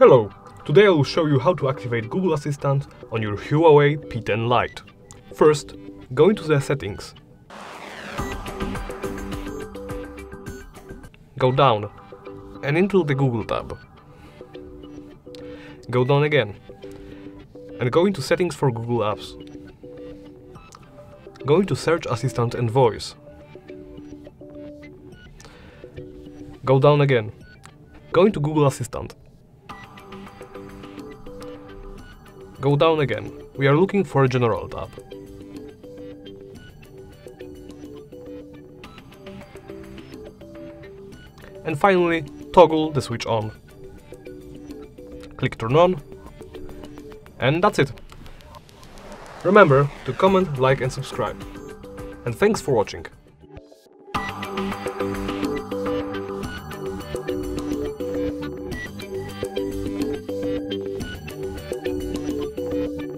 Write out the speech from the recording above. Hello! Today I will show you how to activate Google Assistant on your Huawei P10 Lite. First, go into the settings. Go down and into the Google tab. Go down again and go into settings for Google Apps. Go into Search Assistant and Voice. Go down again. Go into Google Assistant. Go down again. We are looking for a General tab. And finally, toggle the switch on. Click turn on. And that's it. Remember to comment, like and subscribe. And thanks for watching.